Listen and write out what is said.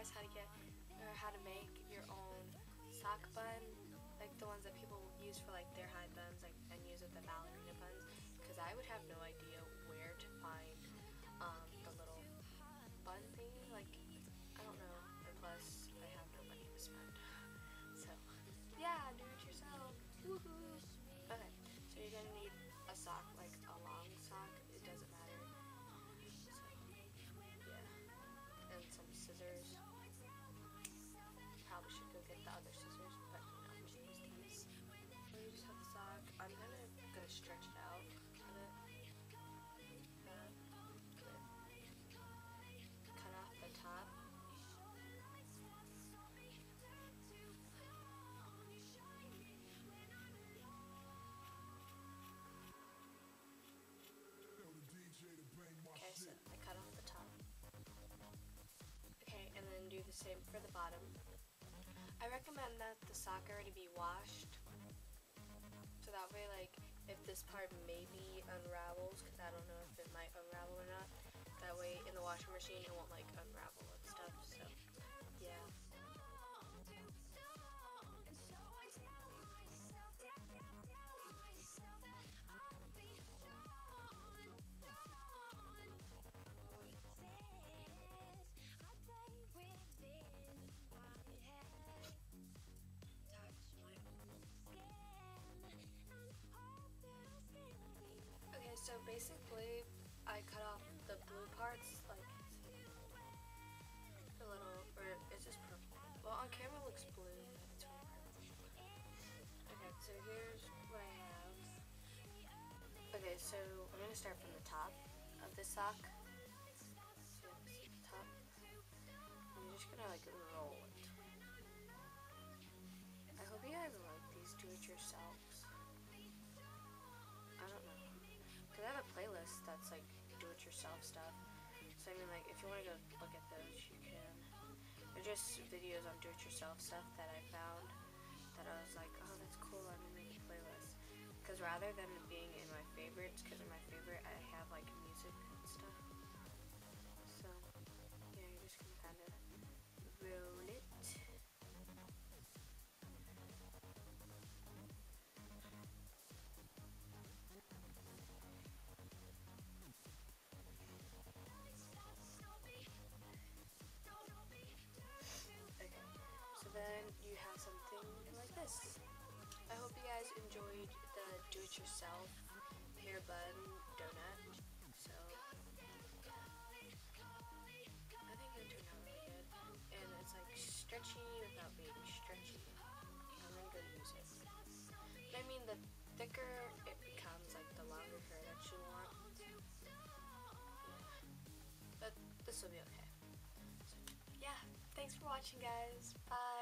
guys how to get or how to make your own sock bun, like the ones that people use for like their high buns, like and use with the ballerina buns, because I would have no idea where to find the little bun thingy. Like I don't know, and plus I have no money to spend. So yeah, do it yourself. Woohoo! Okay, so you're gonna need a sock, like a long sock. It doesn't matter. So, yeah, and some scissors. Probably should go get the other scissors, but you know, I'm just gonna use these. You just have the sock. I'm gonna stretch it out a bit. Cut off the top. Okay, so I cut off the top. Okay, and then do the same for the bottom. I recommend that the sock already be washed, so that way, like, if this part maybe unravels, because I don't know if it might unravel or not, that way in the washing machine it won't, like, unravel and stuff, so, yeah. Okay, so basically, I cut off the blue parts, like a little, or it's just purple. Well, on camera it looks blue, but it's really purple. Okay, so here's what I have. Okay, so I'm gonna start from the top of this sock. So this is the top. I'm just gonna like roll it. I hope you guys like these do-it-yourselves. I don't know, because I have a playlist that's like do-it-yourself stuff, so I mean like if you want to go look at those you can. They're just videos on do-it-yourself stuff that I found that I was like, oh that's cool, I'm going to make a playlist, because rather than it being in my favorites, because in my favorite I have like music and stuff, so yeah, you're just going to kind of roll it. Then you have something like this. I hope you guys enjoyed the do-it-yourself hair bun donut. So I think it turned out really good, and it's like stretchy without being stretchy. I'm gonna go use it. I mean, the thicker it becomes, like the longer hair that you want. But this will be okay. Yeah, thanks for watching guys, bye!